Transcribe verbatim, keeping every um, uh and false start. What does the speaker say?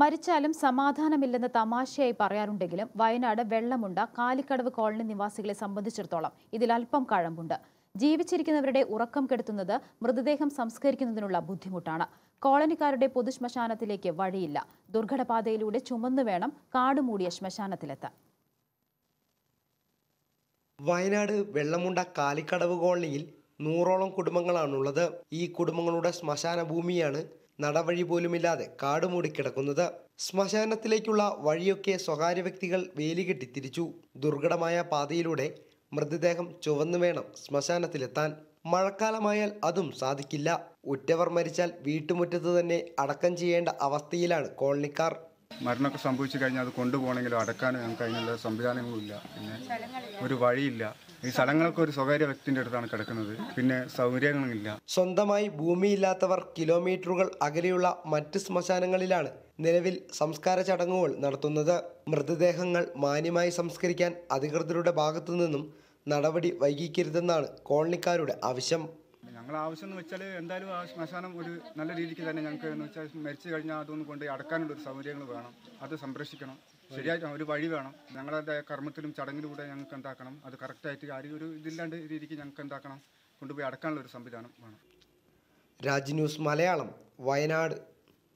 മരിച്ചാലും സമാധാനമില്ലെന്ന തമാശയായി പറയാറുണ്ടെങ്കിലും വയനാട് വെള്ളമുണ്ട കാലിക്കടവ് കോളനി നിവാസികളെ സംബന്ധിച്ചിടത്തോളം ഇതിൽ അല്പം കഴമ്പുണ്ട്. ജീവിച്ചിരിക്കുന്നവരുടെ ഉറക്കം കെടുത്തുന്നത് മൃതദേഹം സംസ്കരിക്കുന്നതിനുള്ള ബുദ്ധിമുട്ടാണ്. കോളനിക്കാരുടെ പൊതു ശ്മശാനത്തിലേക്ക് വഴിയില്ല. ദുർഘടപാതയിലൂടെ ചുമന്നു വേണം കാടുമൂടിയ ശ്മശാനത്തിലെത്താൻ. വയനാട് വെള്ളമുണ്ട കാലിക്കടവ് കോളനിയിൽ നൂറോളം കുടുംബങ്ങളാണുള്ളത്. ഈ കുടുംബങ്ങളുടെ ശ്മശാന ഭൂമിയാണ് നടവഴി പോലുമില്ലാതെ കാടുമൂടിക്കിടക്കുന്നത്. ശ്മശാനത്തിലേക്കുള്ള വഴിയൊക്കെ സ്വകാര്യ വ്യക്തികൾ വേലികെട്ടി തിരിച്ചു. ദുർഘടമായ പാതയിലൂടെ മൃതദേഹം ചുവന്നു വേണം ശ്മശാനത്തിലെത്താൻ. മഴക്കാലമായാൽ അതും സാധിക്കില്ല. ഉറ്റവർ മരിച്ചാൽ വീട്ടുമുറ്റത്ത് തന്നെ അടക്കം ചെയ്യേണ്ട അവസ്ഥയിലാണ് കോളനിക്കാർ. മരണമൊക്കെ സംഭവിച്ചു കഴിഞ്ഞാൽ അത് കൊണ്ടുപോകണമെങ്കിലും അടക്കാനും ഞങ്ങൾക്ക് അതിനുള്ള സംവിധാനങ്ങളുമില്ല. പിന്നെ ഒരു വഴിയില്ല. ഈ സ്ഥലങ്ങൾക്ക് ഒരു സ്വകാര്യ വ്യക്തിൻ്റെ അടുത്താണ് കിടക്കുന്നത്. പിന്നെ സൗകര്യങ്ങളില്ല. സ്വന്തമായി ഭൂമിയില്ലാത്തവർ കിലോമീറ്ററുകൾ അകലെയുള്ള മറ്റ് ശ്മശാനങ്ങളിലാണ് നിലവിൽ സംസ്കാര ചടങ്ങുകൾ നടത്തുന്നത്. മൃതദേഹങ്ങൾ മാന്യമായി സംസ്കരിക്കാൻ അധികൃതരുടെ ഭാഗത്തു നിന്നും നടപടി വൈകിക്കരുതെന്നാണ് കോളനിക്കാരുടെ ആവശ്യം. ഞങ്ങൾ ആവശ്യം എന്ന് വെച്ചാൽ എന്തായാലും ആ ശ്മശാനം ഒരു നല്ല രീതിക്ക് തന്നെ ഞങ്ങൾക്ക് എന്ന് വെച്ചാൽ മരിച്ചു കഴിഞ്ഞാൽ അതൊന്ന് കൊണ്ട് അടക്കാനുള്ള ഒരു സൗകര്യങ്ങൾ വേണം. അത് സംരക്ഷിക്കണം. ശരിയായിട്ട് ഒരു വഴി വേണം. ഞങ്ങളുടെ കർമ്മത്തിലും ചടങ്ങിലും കൂടെ ഞങ്ങൾക്ക് എന്താക്കണം, അത് കറക്റ്റായിട്ട് ആരും ഒരു ഇതില്ലാണ്ട് രീതിക്ക് ഞങ്ങൾക്ക് എന്താക്കണം, കൊണ്ടുപോയി അടക്കാനുള്ള ഒരു സംവിധാനം വേണം. രാജ് ന്യൂസ് മലയാളം, വയനാട്.